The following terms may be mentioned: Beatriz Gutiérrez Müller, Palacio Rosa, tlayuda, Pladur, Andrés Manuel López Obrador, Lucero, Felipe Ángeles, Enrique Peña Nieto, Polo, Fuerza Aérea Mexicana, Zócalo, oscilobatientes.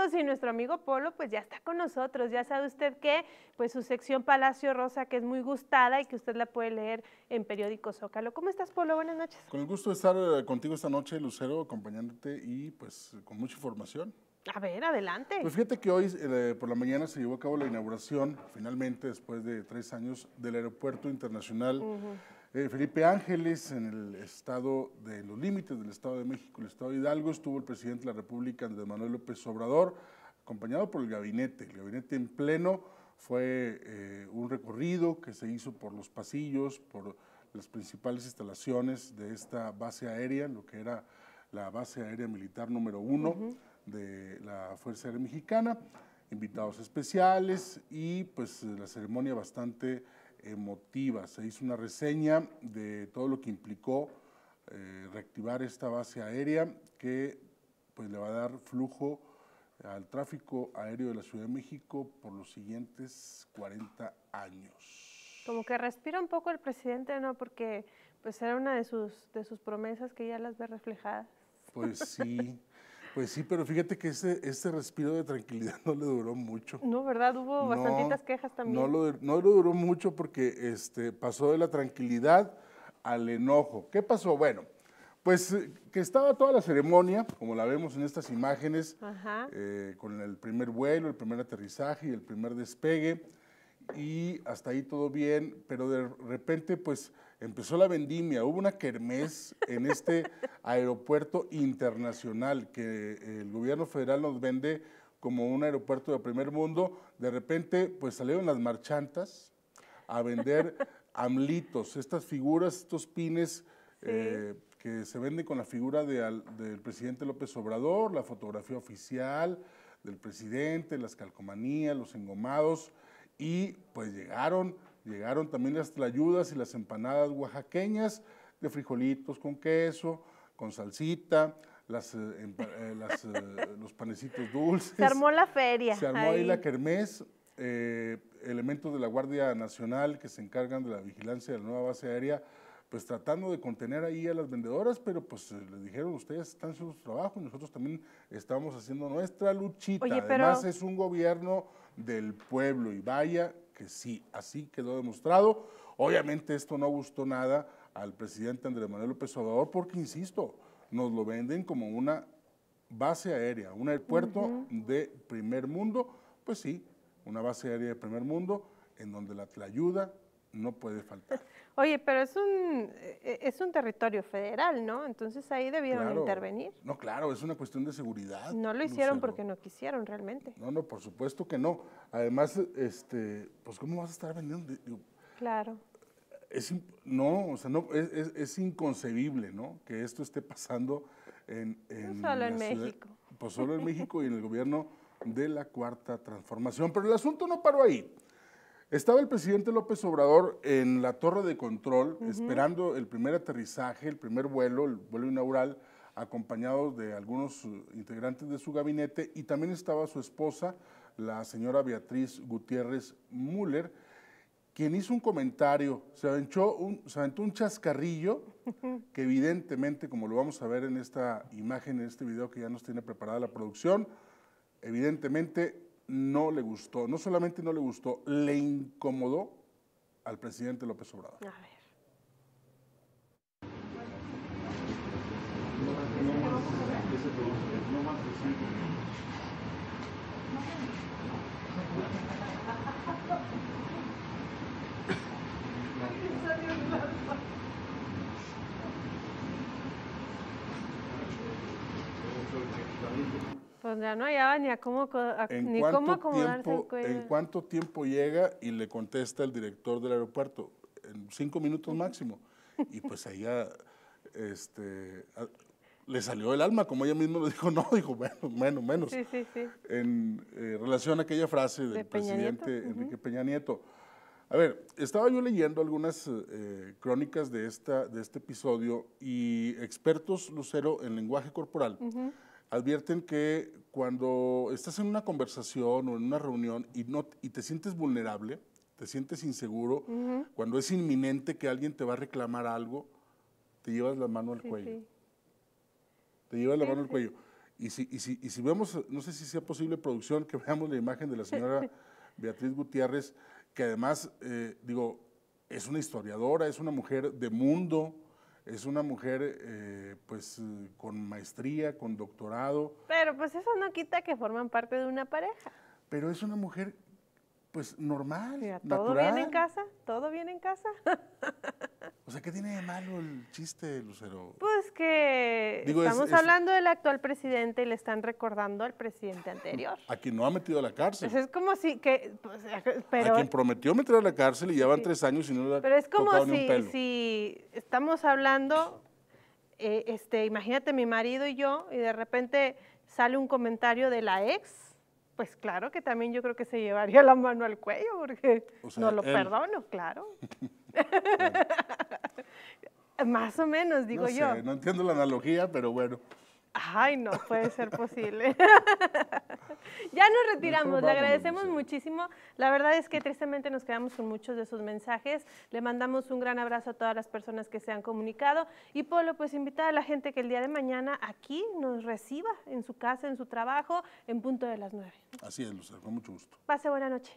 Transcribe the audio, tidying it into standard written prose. minutos y nuestro amigo Polo pues ya está con nosotros. Ya sabe usted que pues su sección Palacio Rosa, que es muy gustada y que usted la puede leer en periódico Zócalo. ¿Cómo estás, Polo? Buenas noches. Con el gusto de estar contigo esta noche, Lucero, acompañándote y pues con mucha información. A ver, adelante. Pues fíjate que hoy por la mañana se llevó a cabo la inauguración, finalmente, después de 3 años, del Aeropuerto Internacional Felipe Ángeles, en el estado de los límites del Estado de México, el Estado de Hidalgo. Estuvo el presidente de la República, Andrés Manuel López Obrador, acompañado por el gabinete. El gabinete en pleno fue un recorrido que se hizo por los pasillos, por las principales instalaciones de esta base aérea, lo que era la base aérea militar número 1 de la Fuerza Aérea Mexicana, invitados especiales y pues la ceremonia bastante emotiva. Se hizo una reseña de todo lo que implicó reactivar esta base aérea, que pues le va a dar flujo al tráfico aéreo de la Ciudad de México por los siguientes 40 años. Como que respira un poco el presidente, ¿no? Porque pues era una de sus promesas que ya las ve reflejadas. Pues sí, pero fíjate que ese respiro de tranquilidad no le duró mucho. No, ¿verdad? Hubo bastantitas quejas también. No lo duró mucho porque pasó de la tranquilidad al enojo. ¿Qué pasó? Bueno, pues que estaba toda la ceremonia, como la vemos en estas imágenes, con el primer vuelo, el primer aterrizaje y el primer despegue, y hasta ahí todo bien, pero de repente pues empezó la vendimia. Hubo una kermés en este aeropuerto internacional que el gobierno federal nos vende como un aeropuerto de primer mundo. De repente pues salieron las marchantas a vender amlitos, estas figuras, estos pines que se venden con la figura del presidente López Obrador, la fotografía oficial del presidente, las calcomanías, los engomados. Y pues llegaron también las tlayudas y las empanadas oaxaqueñas de frijolitos con queso, con salsita, los panecitos dulces. Se armó la feria. Se armó ahí la kermés. Elementos de la Guardia Nacional que se encargan de la vigilancia de la nueva base aérea, pues tratando de contener ahí a las vendedoras, pero pues les dijeron, ustedes están haciendo su trabajo y nosotros también estamos haciendo nuestra luchita. Oye, además pero es un gobierno del pueblo y vaya que sí, así quedó demostrado. Obviamente esto no gustó nada al presidente Andrés Manuel López Obrador porque, insisto, nos lo venden como una base aérea, un aeropuerto de primer mundo. Pues sí, una base aérea de primer mundo en donde la tlayuda no puede faltar. Oye, pero es un territorio federal, ¿no? Entonces ahí debieron intervenir. No, claro, es una cuestión de seguridad. No lo hicieron, Lucero, porque no quisieron realmente. No, por supuesto que no. Además, pues ¿cómo vas a estar vendiendo? Claro. Es inconcebible, ¿no? Que esto esté pasando en no solo en México. Pues solo en México y en el gobierno de la Cuarta Transformación. Pero el asunto no paró ahí. Estaba el presidente López Obrador en la torre de control, esperando el primer aterrizaje, el primer vuelo, el vuelo inaugural, acompañado de algunos integrantes de su gabinete, y también estaba su esposa, la señora Beatriz Gutiérrez Müller, quien hizo un comentario, se aventó un chascarrillo, que evidentemente, como lo vamos a ver en esta imagen, en este video que ya nos tiene preparada la producción, evidentemente no le gustó, no solamente no le gustó, le incomodó al presidente López Obrador. A ver. Pues ya no hallaba ni cómo acomodarse el cuello. ¿En cuánto tiempo llega? Y le contesta el director del aeropuerto, en 5 minutos máximo. Y pues allá le salió el alma, como ella misma lo dijo, menos. Sí. En relación a aquella frase del presidente Enrique Peña Nieto. A ver, estaba yo leyendo algunas crónicas de este episodio y expertos, Lucero, en lenguaje corporal, advierten que cuando estás en una conversación o en una reunión y te sientes vulnerable, te sientes inseguro, cuando es inminente que alguien te va a reclamar algo, te llevas la mano al cuello. Y si vemos, no sé si sea posible, producción, que veamos la imagen de la señora Beatriz Gutiérrez, que además, digo, es una historiadora, es una mujer de mundo, es una mujer, pues, con maestría, con doctorado. Pero pues eso no quita que forman parte de una pareja. Pero es una mujer, pues, normal, natural. ¿Todo bien en casa? ¿Todo bien en casa? O sea, ¿qué tiene de malo el chiste, Lucero? Pues que digo, estamos hablando del actual presidente y le están recordando al presidente anterior. A quien no ha metido a la cárcel. Pues es como si... pues, pero, a quien prometió meter a la cárcel y ya van 3 años y no le ha tocado ni un pelo. Pero es como si estamos hablando, imagínate mi marido y yo, y de repente sale un comentario de la ex, pues claro que también yo creo que se llevaría la mano al cuello, porque o sea, no lo perdono, claro. Bueno. Más o menos, digo yo. No sé, no entiendo la analogía, pero bueno. Ay, no puede ser posible. Ya nos retiramos, le agradecemos muchísimo. La verdad es que tristemente nos quedamos con muchos de sus mensajes. Le mandamos un gran abrazo a todas las personas que se han comunicado. Y Polo, pues invitar a la gente que el día de mañana aquí nos reciba en su casa, en su trabajo, en punto de las 9. Así es, Lucero, con mucho gusto. Pase buena noche.